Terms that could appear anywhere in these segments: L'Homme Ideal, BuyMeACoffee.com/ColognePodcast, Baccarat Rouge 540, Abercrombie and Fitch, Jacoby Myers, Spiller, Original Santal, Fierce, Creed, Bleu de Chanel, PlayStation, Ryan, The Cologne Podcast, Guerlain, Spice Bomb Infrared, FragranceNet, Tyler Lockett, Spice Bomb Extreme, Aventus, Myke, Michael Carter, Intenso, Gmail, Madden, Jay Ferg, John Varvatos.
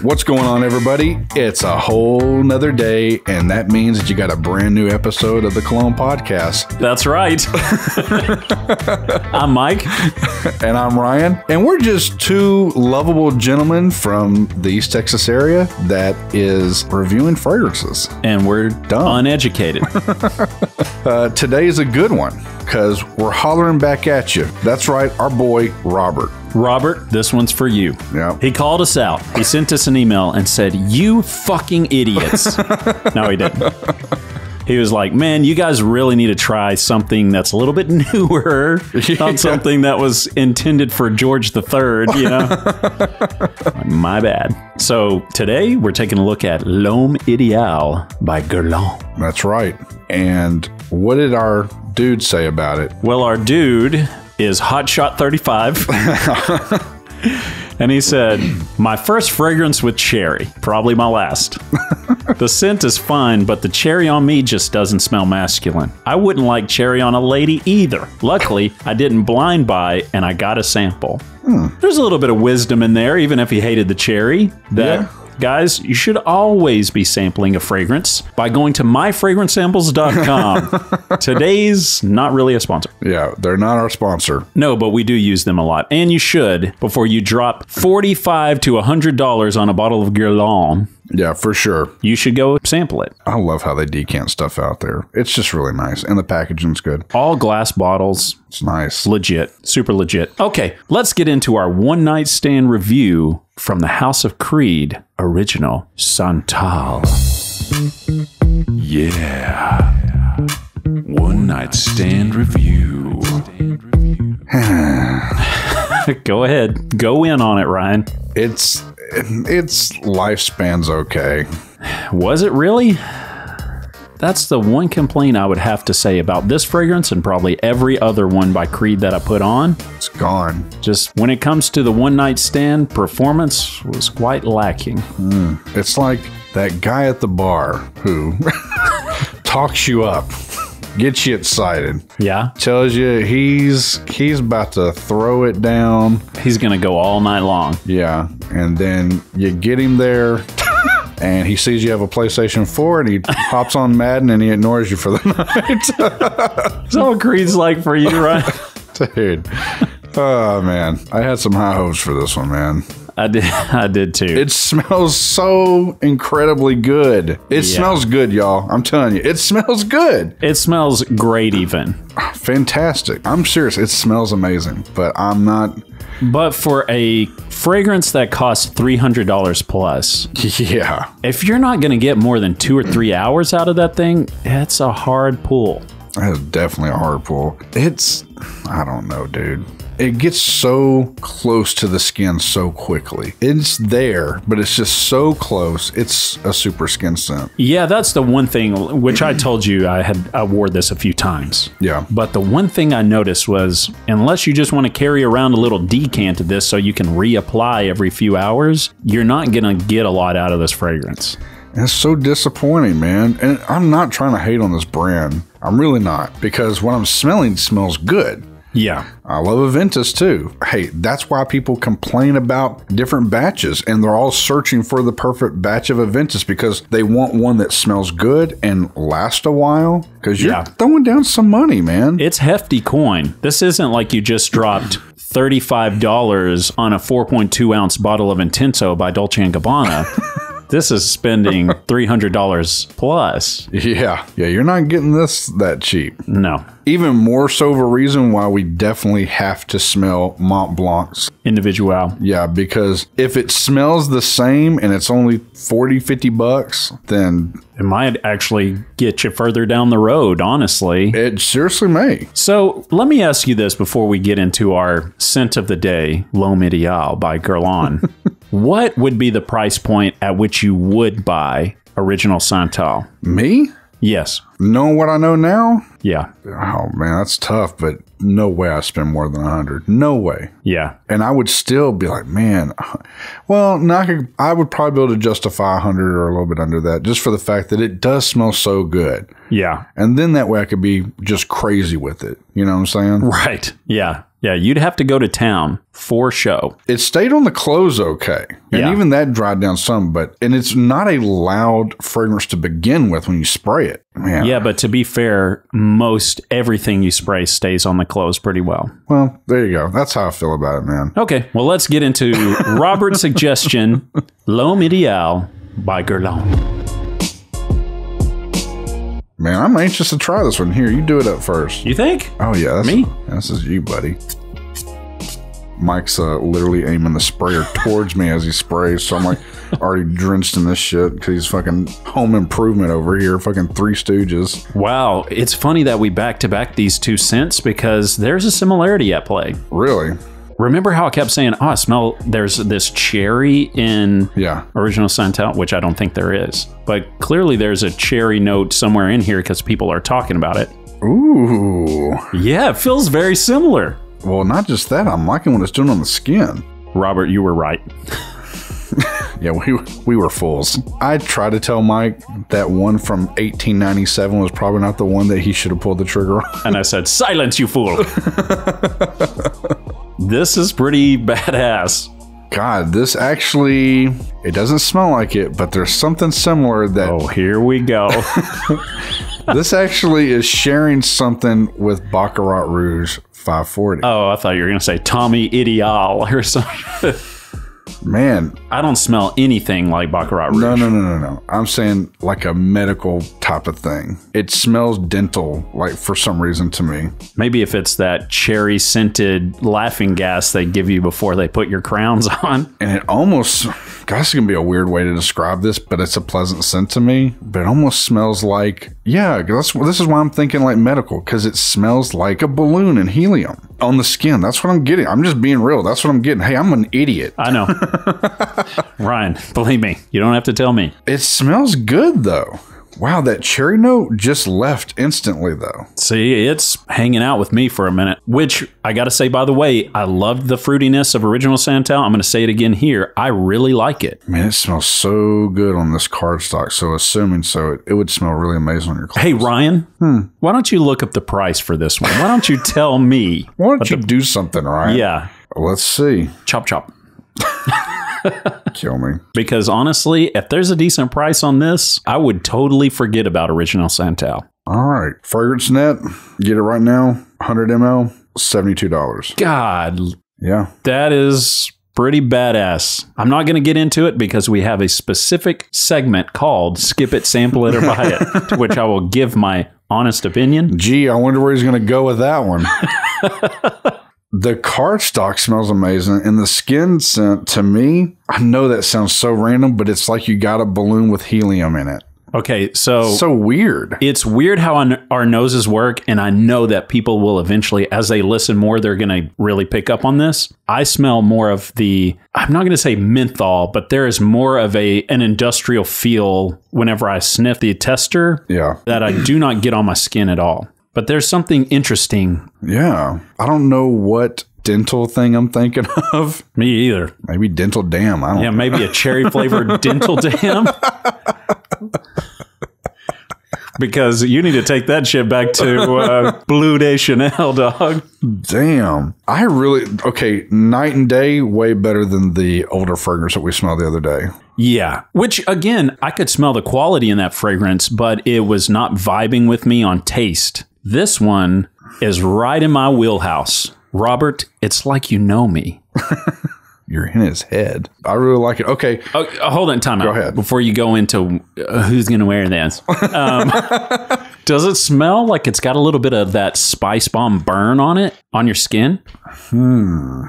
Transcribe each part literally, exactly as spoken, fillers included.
What's going on, everybody? It's a whole nother day, and that means that you got a brand new episode of The Cologne Podcast. That's right. I'm Mike. And I'm Ryan. And we're just two lovable gentlemen from the East Texas area that is reviewing fragrances. And we're dumb. Uneducated. uh, today's a good one, because we're hollering back at you. That's right, our boy, Robert. Robert, this one's for you. Yep. He called us out. He sent us an email and said, "You fucking idiots." No, he didn't. He was like, "Man, you guys really need to try something that's a little bit newer, yeah. Not something that was intended for George the Third, you know?" My bad. So today we're taking a look at L'Homme Ideal by Guerlain. That's right. And what did our dude say about it? Well, our dude is Hotshot thirty-five. And he said, "My first fragrance with cherry, probably my last. The scent is fine, but the cherry on me just doesn't smell masculine. I wouldn't like cherry on a lady either. Luckily, I didn't blind buy and I got a sample." Hmm. There's a little bit of wisdom in there, even if he hated the cherry. That yeah. Guys, you should always be sampling a fragrance by going to my fragrance samples dot com. Today's not really a sponsor. Yeah, they're not our sponsor. No, but we do use them a lot. And you should, before you drop forty-five to one hundred dollars on a bottle of Guerlain. Yeah, for sure. You should go sample it. I love how they decant stuff out there. It's just really nice. And the packaging's good. All glass bottles. It's nice. Legit. Super legit. Okay, let's get into our one night stand review from the House of Creed, Original Santal. Yeah. One night stand review. Go ahead. Go in on it, Ryan. It's... Its lifespan's okay. Was it really? That's the one complaint I would have to say about this fragrance and probably every other one by Creed that I put on. It's gone. Just when it comes to the one-night stand, performance was quite lacking. Mm. It's like that guy at the bar who talks you up. Gets you excited. Yeah. Tells you he's he's about to throw it down. He's going to go all night long. Yeah. And then you get him there and he sees you have a PlayStation four and he hops on Madden and he ignores you for the night. That's all Creed's like for you, right? Dude. Oh, man. I had some high hopes for this one, man. I did, I did too. It smells so incredibly good. It yeah. smells good, y'all. I'm telling you, it smells good. It smells great even. Fantastic. I'm serious. It smells amazing, but I'm not... But for a fragrance that costs three hundred dollars plus, yeah. If you're not going to get more than two or three hours out of that thing, it's a hard pull. That's definitely a hard pull. It's... I don't know, dude. It gets so close to the skin so quickly. It's there, but it's just so close. It's a super skin scent. Yeah, that's the one thing, which I told you I had I wore this a few times. Yeah. But the one thing I noticed was, unless you just want to carry around a little decant of this so you can reapply every few hours, you're not going to get a lot out of this fragrance. It's so disappointing, man. And I'm not trying to hate on this brand. I'm really not, because what I'm smelling smells good. Yeah. I love Aventus too. Hey, that's why people complain about different batches, and they're all searching for the perfect batch of Aventus because they want one that smells good and lasts a while, because you're yeah. throwing down some money, man. It's hefty coin. This isn't like you just dropped thirty-five dollars on a four point two ounce bottle of Intenso by Dolce and Gabbana. This is spending three hundred dollars plus. Yeah. Yeah, you're not getting this that cheap. No. Even more so of a reason why we definitely have to smell Mont Blanc's Individual. Yeah, because if it smells the same and it's only forty, fifty bucks, then... It might actually get you further down the road, honestly. It seriously may. So let me ask you this before we get into our scent of the day, L'Homme Ideal by Guerlain. What would be the price point at which you would buy Original Santal? Me? Yes. Knowing what I know now? Yeah. Oh, man, that's tough, but no way I spend more than a hundred. No way. Yeah. And I would still be like, man, well, no, I, could, I would probably be able to justify a hundred or a little bit under that, just for the fact that it does smell so good. Yeah. And then that way I could be just crazy with it. You know what I'm saying? Right. Yeah. Yeah, you'd have to go to town for show. It stayed on the clothes okay. And yeah. even that dried down some, but and it's not a loud fragrance to begin with when you spray it. Man. Yeah, but to be fair, most everything you spray stays on the clothes pretty well. Well, there you go. That's how I feel about it, man. Okay, well, let's get into Robert's suggestion, L'Homme Ideal by Guerlain. Man, I'm anxious to try this one. Here, you do it up first. You think? Oh, yeah. That's, Me? Yeah, this is you, buddy. Mike's uh, literally aiming the sprayer towards me as he sprays, so I'm like already drenched in this shit because he's fucking Home Improvement over here, fucking Three Stooges. Wow. It's funny that we back-to-back these two scents because there's a similarity at play. Really? Remember how I kept saying, oh, I smell, there's this cherry in yeah. Original Santal, which I don't think there is. But clearly there's a cherry note somewhere in here because people are talking about it. Ooh. Yeah, it feels very similar. Well, not just that. I'm liking what it's doing on the skin. Robert, you were right. Yeah, we, we were fools. I tried to tell Mike that one from eighteen ninety-seven was probably not the one that he should have pulled the trigger on. And I said, silence, you fool. This is pretty badass. God, this actually, it doesn't smell like it, but there's something similar that... Oh, here we go. This actually is sharing something with Baccarat Rouge five forty. Oh, I thought you were going to say Tommy Ideal or something. Man. I don't smell anything like Baccarat Rouge. No, no, no, no, no. I'm saying like a medical type of thing. It smells dental, like for some reason to me. Maybe if it's that cherry scented laughing gas they give you before they put your crowns on. And it almost, gosh, it's going to be a weird way to describe this, but it's a pleasant scent to me. But it almost smells like, yeah, that's, this is why I'm thinking like medical, because it smells like a balloon and helium on the skin. That's what I'm getting. I'm just being real. That's what I'm getting. Hey, I'm an idiot. I know. Ryan, believe me, you don't have to tell me. It smells good, though. Wow, that cherry note just left instantly, though. See, it's hanging out with me for a minute, which I got to say, by the way, I loved the fruitiness of Original Santal. I'm going to say it again here. I really like it. Man, it smells so good on this cardstock. So assuming so, it, it would smell really amazing on your clothes. Hey, Ryan, hmm. why don't you look up the price for this one? Why don't you tell me? Why don't you the, do something, Ryan? Yeah. Let's see. Chop, chop. Kill me. Because honestly, if there's a decent price on this, I would totally forget about Original Santal. All right. Fragrance Net, get it right now. one hundred milliliters, seventy-two dollars. God. Yeah. That is pretty badass. I'm not going to get into it because we have a specific segment called Skip It, Sample It, or Buy It, to which I will give my honest opinion. Gee, I wonder where he's going to go with that one. The cardstock smells amazing, and the skin scent, to me, I know that sounds so random, but it's like you got a balloon with helium in it. Okay, so... So weird. It's weird how our noses work, and I know that people will eventually, as they listen more, they're going to really pick up on this. I smell more of the... I'm not going to say menthol, but there is more of a an industrial feel whenever I sniff the tester yeah. that I do not get on my skin at all. But there's something interesting. Yeah. I don't know what dental thing I'm thinking of. Me either. Maybe dental dam. I don't yeah, know. Maybe a cherry flavored dental dam. Because you need to take that shit back to uh, Bleu de Chanel, dog. Damn. I really, okay, night and day, way better than the older fragrance that we smelled the other day. Yeah, which again, I could smell the quality in that fragrance, but it was not vibing with me on taste. This one is right in my wheelhouse. Robert, it's like you know me. You're in his head. I really like it. Okay. Oh, hold on, time out. Go ahead. Before you go into uh, who's going to wear this. Um, does it smell like it's got a little bit of that Spice Bomb burn on it, on your skin? Hmm.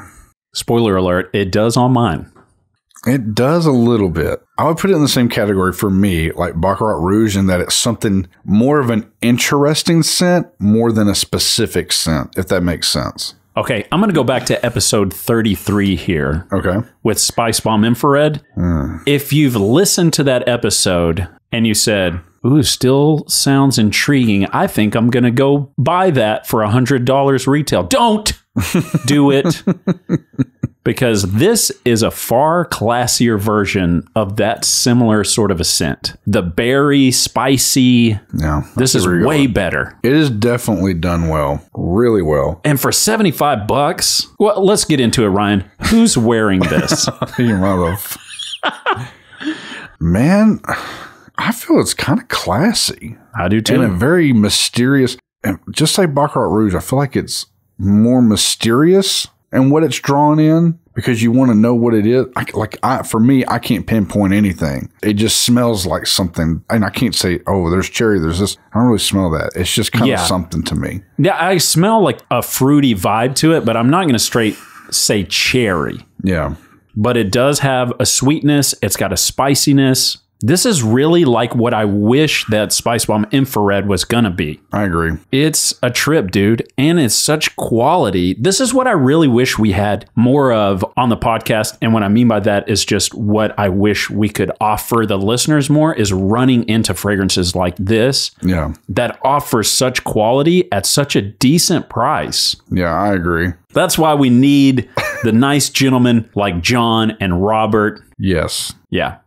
Spoiler alert, it does on mine. It does a little bit. I would put it in the same category for me, like Baccarat Rouge, in that it's something more of an interesting scent more than a specific scent, if that makes sense. Okay, I'm going to go back to episode thirty-three here. Okay. With Spice Bomb Infrared. Mm. If you've listened to that episode and you said, ooh, still sounds intriguing, I think I'm going to go buy that for one hundred dollars retail. Don't do it. because this is a far classier version of that similar sort of a scent. The berry, spicy. Yeah, this is way better. It is definitely done well. Really well. And for seventy-five bucks, well, let's get into it, Ryan. Who's wearing this? You motherf- Man, I feel it's kind of classy. I do too. And a very mysterious. And just like Baccarat Rouge, I feel like it's more mysterious and what it's drawn in, because you want to know what it is. I, like I, for me, I can't pinpoint anything. It just smells like something. And I can't say, oh, there's cherry, there's this. I don't really smell that. It's just kind yeah. of something to me. Yeah, I smell like a fruity vibe to it, but I'm not going to straight say cherry. Yeah. But it does have a sweetness. It's got a spiciness. This is really like what I wish that Spice Bomb Infrared was going to be. I agree. It's a trip, dude. And it's such quality. This is what I really wish we had more of on the podcast. And what I mean by that is just what I wish we could offer the listeners more is running into fragrances like this. Yeah. That offer such quality at such a decent price. Yeah, I agree. That's why we need the nice gentlemen like John and Robert. Yes. Yeah.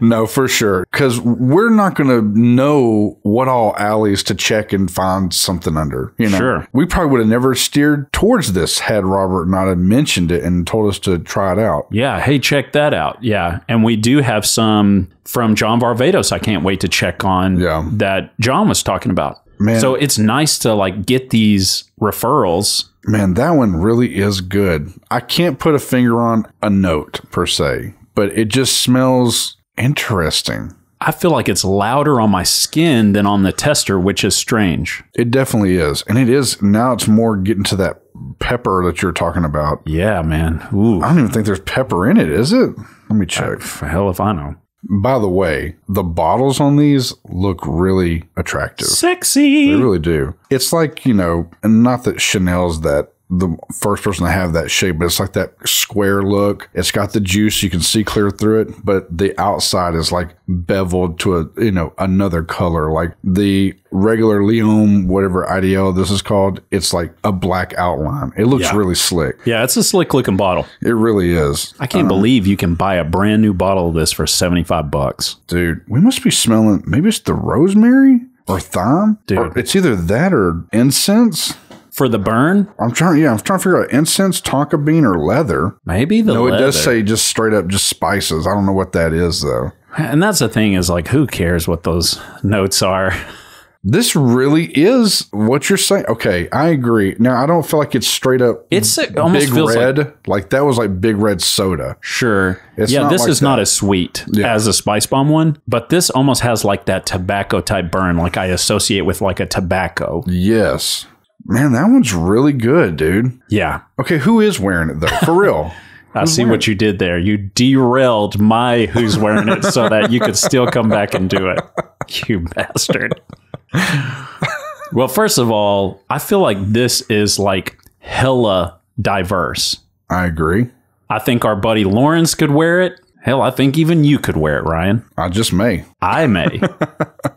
No, for sure. Because we're not going to know what all alleys to check and find something under. You know? Sure. We probably would have never steered towards this had Robert not have mentioned it and told us to try it out. Yeah. Hey, check that out. Yeah. And we do have some from John Varvatos I can't wait to check on yeah. that John was talking about. Man. So it's nice to like get these referrals. Man, that one really is good. I can't put a finger on a note per se, but it just smells interesting. I feel like it's louder on my skin than on the tester, which is strange. It definitely is. And it is. Now it's more getting to that pepper that you're talking about. Yeah, man. Ooh. I don't even think there's pepper in it, is it? Let me check. I, hell if I know. By the way, the bottles on these look really attractive. Sexy. They really do. It's like, you know, and not that Chanel's that the first person to have that shape, but it's like that square look. It's got the juice. You can see clear through it, but the outside is like beveled to a, you know, another color. Like the regular L'Homme, whatever Ideal this is called, it's like a black outline. It looks yeah. really slick. Yeah, it's a slick looking bottle. It really is. I can't um, believe you can buy a brand new bottle of this for seventy-five bucks. Dude, we must be smelling, maybe it's the rosemary or thyme. Dude. Or it's either that or incense. For the burn? I'm trying, yeah, I'm trying to figure out incense, tonka bean, or leather. Maybe the leather. No, it does say just straight up just spices. I don't know what that is, though. And that's the thing is, like, who cares what those notes are? This really is what you're saying. Okay, I agree. Now, I don't feel like it's straight up it's a, almost Big feels Red. Like, like, that was like Big Red soda. Sure. It's yeah, this like is that. Not as sweet yeah. as a Spice Bomb one, but this almost has like that tobacco type burn, like I associate with like a tobacco. Yes. Man, that one's really good, dude. Yeah. Okay, who is wearing it, though? For real. I who's see what it? You did there. You derailed my who's wearing it so that you could still come back and do it. You bastard. Well, first of all, I feel like this is like hella diverse. I agree. I think our buddy Lawrence could wear it. Hell, I think even you could wear it, Ryan. I just may. I may.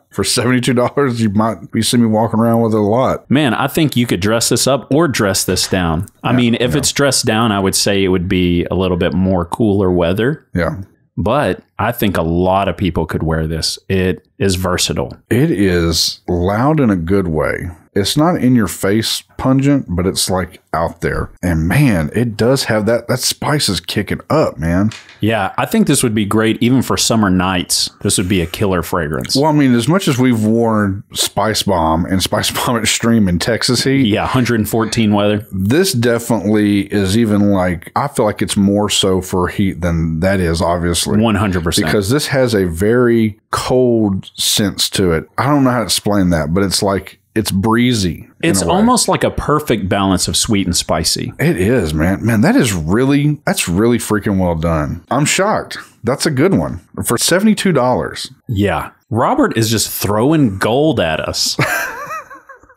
For seventy-two dollars, you might be seeing me walking around with it a lot. Man, I think you could dress this up or dress this down. I yeah, mean, if yeah. it's dressed down, I would say it would be a little bit more cooler weather. Yeah. But I think a lot of people could wear this. It is versatile. It is loud in a good way. It's not in your face pungent, but it's like out there. And man, it does have that. That spice is kicking up, man. Yeah, I think this would be great even for summer nights. This would be a killer fragrance. Well, I mean, as much as we've worn Spice Bomb and Spice Bomb Extreme in Texas heat. Yeah, one hundred fourteen weather. This definitely is even like, I feel like it's more so for heat than that is, obviously. one hundred percent. Because this has a very cold sense to it. I don't know how to explain that, but it's like, it's breezy. It's almost like a perfect balance of sweet and spicy. It is, man. Man, that is really, that's really freaking well done. I'm shocked. That's a good one. For seventy-two dollars. Yeah. Robert is just throwing gold at us.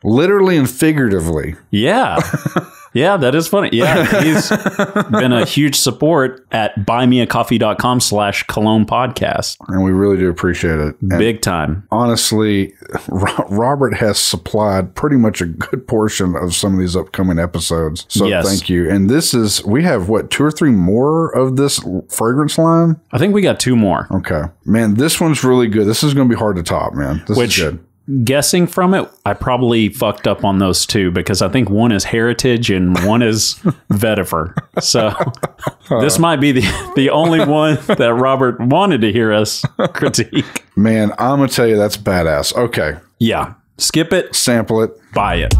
Literally and figuratively. Yeah. Yeah, that is funny. Yeah, he's been a huge support at buymeacoffee.com slash Cologne Podcast. And we really do appreciate it. And big time. Honestly, Robert has supplied pretty much a good portion of some of these upcoming episodes. So yes. Thank you. And this is, we have what, two or three more of this fragrance line? I think we got two more. Okay. Man, this one's really good. This is going to be hard to top, man. This Which, is good. Guessing from it, I probably fucked up on those two because I think one is Heritage and one is Vetiver. So this might be the, the only one that Robert wanted to hear us critique. Man, I'm going to tell you that's badass. Okay. Yeah. Skip it. Sample it. Buy it.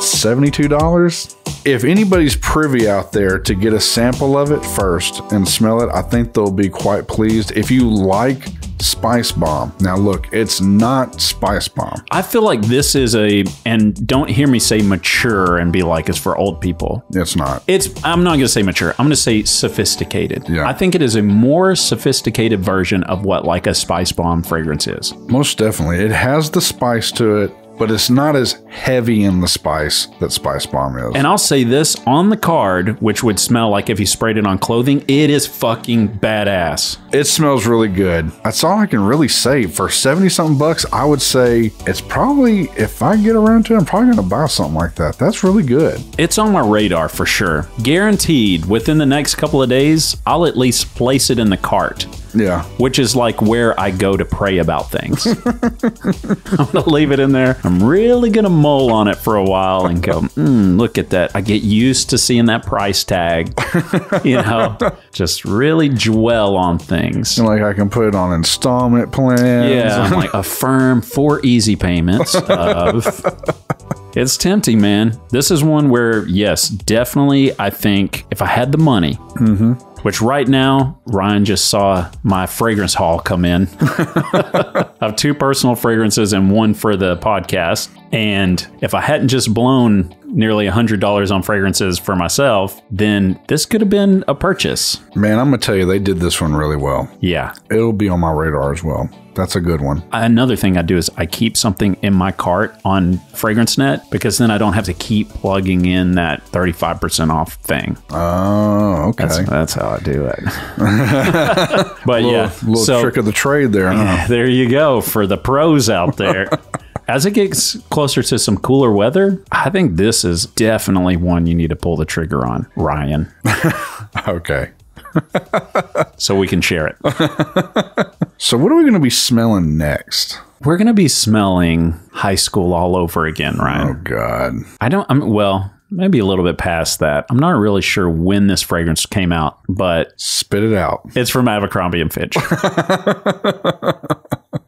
seventy-two dollars? If anybody's privy out there to get a sample of it first and smell it, I think they'll be quite pleased. If you like Spice Bomb. Now look, it's not Spice Bomb. I feel like this is a, and don't hear me say mature and be like, it's for old people. It's not. It's, I'm not going to say mature. I'm going to say sophisticated. Yeah. I think it is a more sophisticated version of what like a Spice Bomb fragrance is. Most definitely. It has the spice to it, but it's not as heavy in the spice that Spice Bomb is. And I'll say this, on the card, which would smell like if you sprayed it on clothing, it is fucking badass. It smells really good. That's all I can really say. For seventy something bucks, I would say it's probably, if I get around to it, I'm probably gonna buy something like that. That's really good. It's on my radar for sure. Guaranteed, within the next couple of days, I'll at least place it in the cart. Yeah. Which is like where I go to pray about things. I'm going to leave it in there. I'm really going to mull on it for a while and go, mm, look at that. I get used to seeing that price tag, you know, just really dwell on things. And like I can put it on installment plans. Yeah. I'm like a firm four easy payments of... It's tempting, man. This is one where, yes, definitely, I think if I had the money, mm-hmm. Which right now, Ryan just saw my fragrance haul come in. I have two personal fragrances and one for the podcast. And if I hadn't just blown nearly one hundred dollars on fragrances for myself, then this could have been a purchase. Man, I'm going to tell you, they did this one really well. Yeah. It'll be on my radar as well. That's a good one. Another thing I do is I keep something in my cart on FragranceNet because then I don't have to keep plugging in that thirty-five percent off thing. Oh, okay. That's, that's how I do it. But little, yeah. Little so, trick of the trade there. Huh? Yeah, there you go for the pros out there. As it gets closer to some cooler weather, I think this is definitely one you need to pull the trigger on, Ryan. Okay. So we can share it. So what are we going to be smelling next? We're going to be smelling high school all over again, Ryan. Oh, God. I don't, I'm, well... Maybe a little bit past that. I'm not really sure when this fragrance came out, but... Spit it out. It's from Abercrombie and Fitch.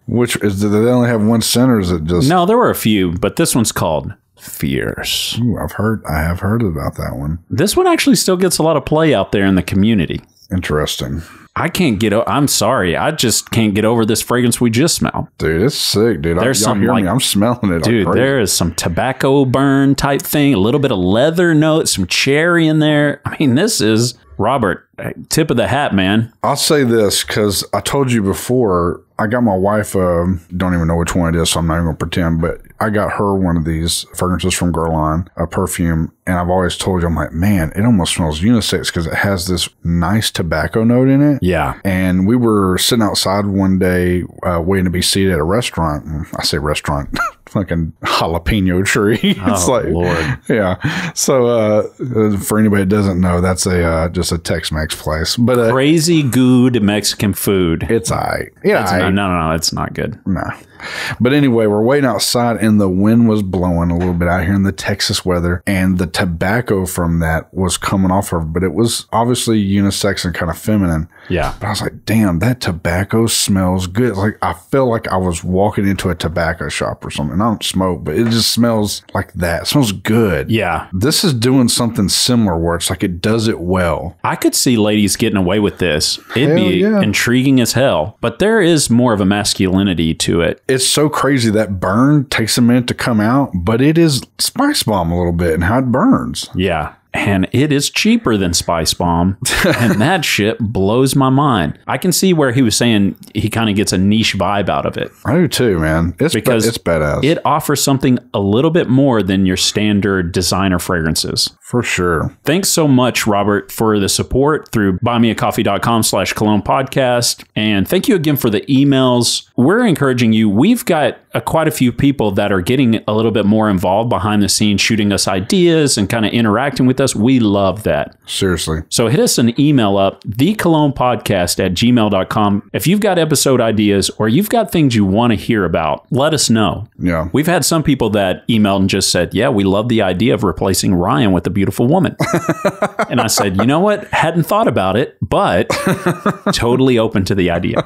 Which, is, did they only have one scent or is it just... No, there were a few, but this one's called Fierce. Ooh, I've heard, I have heard about that one. This one actually still gets a lot of play out there in the community. Interesting. I can't get over, I'm sorry, I just can't get over this fragrance we just smelled. Dude, it's sick, dude. There's some, like, I'm smelling it. Dude, there is some tobacco burn type thing, a little bit of leather note, some cherry in there. I mean, this is, Robert, tip of the hat, man. I'll say this, because I told you before, I got my wife, uh, don't even know which one it is, so I'm not even going to pretend, but I got her one of these fragrances from Guerlain, a perfume, and I've always told you, I'm like, man, it almost smells unisex because it has this nice tobacco note in it. Yeah. And we were sitting outside one day uh, waiting to be seated at a restaurant. I say restaurant, fucking jalapeno tree. It's oh, like, Lord. Yeah. So uh, for anybody that doesn't know, that's a uh, just a Tex-Mex place. But uh, crazy good Mexican food. It's aight. Yeah. It's aight. No, no, no, it's not good. No. Nah. But anyway, we're waiting outside and the wind was blowing a little bit out here in the Texas weather. And the tobacco from that was coming off of her, but it was obviously unisex and kind of feminine. Yeah. But I was like, damn, that tobacco smells good. Like, I feel like I was walking into a tobacco shop or something. I don't smoke, but it just smells like that. It smells good. Yeah. This is doing something similar where it's like it does it well. I could see ladies getting away with this. It'd hell be yeah. intriguing as hell, but there is more of a masculinity to it. It's so crazy that burn takes a minute to come out, but it is Spice Bomb a little bit and how it burns. Yeah. and it is cheaper than Spice Bomb, and that shit blows my mind. I can see where he was saying he kind of gets a niche vibe out of it. I do too, man. It's because it's badass. It offers something a little bit more than your standard designer fragrances. For sure. Thanks so much, Robert, for the support through buy me a coffee dot com slash Cologne Podcast. And thank you again for the emails. We're encouraging you. We've got a, quite a few people that are getting a little bit more involved behind the scenes, shooting us ideas and kind of interacting with us. We love that. Seriously. So hit us an email up, the Cologne Podcast at gmail dot com. If you've got episode ideas or you've got things you want to hear about, let us know. Yeah. We've had some people that emailed and just said, yeah, we love the idea of replacing Ryan with a beautiful woman. And I said, you know what? Hadn't thought about it, but totally open to the idea.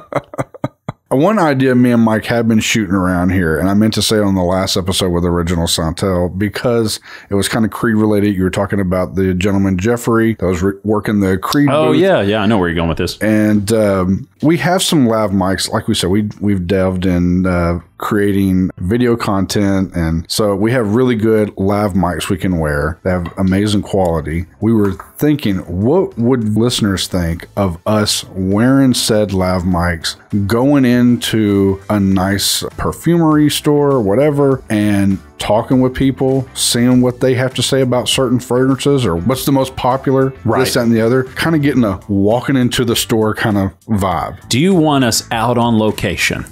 One idea me and Mike had been shooting around here, and I meant to say it on the last episode with Original Santal, because it was kind of Creed related. You were talking about the gentleman, Jeffrey, that was re- working the Creed Oh, booth. yeah. Yeah. I know where you're going with this. And um, we have some lav mics. Like we said, we, we've delved in uh, creating video content. And so we have really good lav mics we can wear. They have amazing quality. We were thinking, what would listeners think of us wearing said lav mics, going in into a nice perfumery store or whatever, and talking with people, seeing what they have to say about certain fragrances or what's the most popular, right. this, that, and the other. Kind of getting a walking into the store kind of vibe. Do you want us out on location?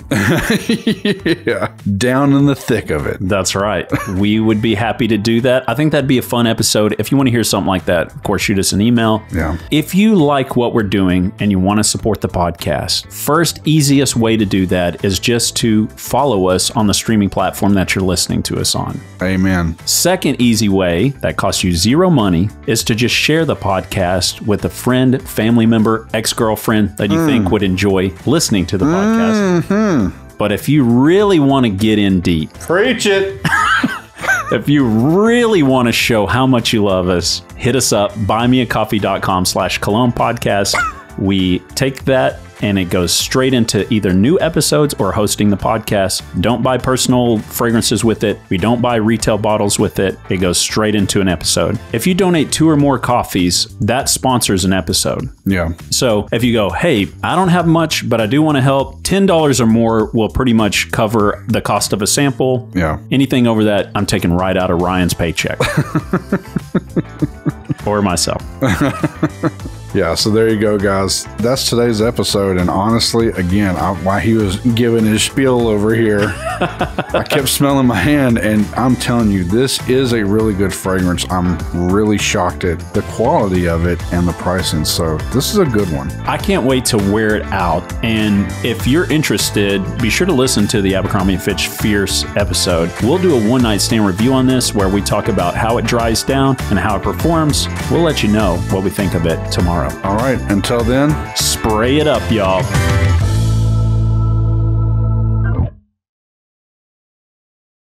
Yeah. Down in the thick of it. That's right. We would be happy to do that. I think that'd be a fun episode. If you want to hear something like that, of course, shoot us an email. Yeah. If you like what we're doing and you want to support the podcast, first easiest way to do that is just to follow us on the streaming platform that you're listening to us on. Amen. Second easy way that costs you zero money is to just share the podcast with a friend, family member, ex-girlfriend that you mm. think would enjoy listening to the podcast. Mm-hmm. But if you really want to get in deep, preach it. If you really want to show how much you love us, hit us up, buy me a coffee dot com slash Cologne Podcast. We take that and it goes straight into either new episodes or hosting the podcast. Don't buy personal fragrances with it. We don't buy retail bottles with it. It goes straight into an episode. If you donate two or more coffees, that sponsors an episode. Yeah. So if you go, hey, I don't have much, but I do want to help, ten dollars or more will pretty much cover the cost of a sample. Yeah. Anything over that, I'm taking right out of Ryan's paycheck. Or myself. Yeah, so there you go, guys. That's today's episode. And honestly, again, I, while he was giving his spiel over here, I kept smelling my hand. And I'm telling you, this is a really good fragrance. I'm really shocked at the quality of it and the pricing. So this is a good one. I can't wait to wear it out. And if you're interested, be sure to listen to the Abercrombie and Fitch Fierce episode. We'll do a one-night stand review on this where we talk about how it dries down and how it performs. We'll let you know what we think of it tomorrow. All right. Until then, spray it up, y'all.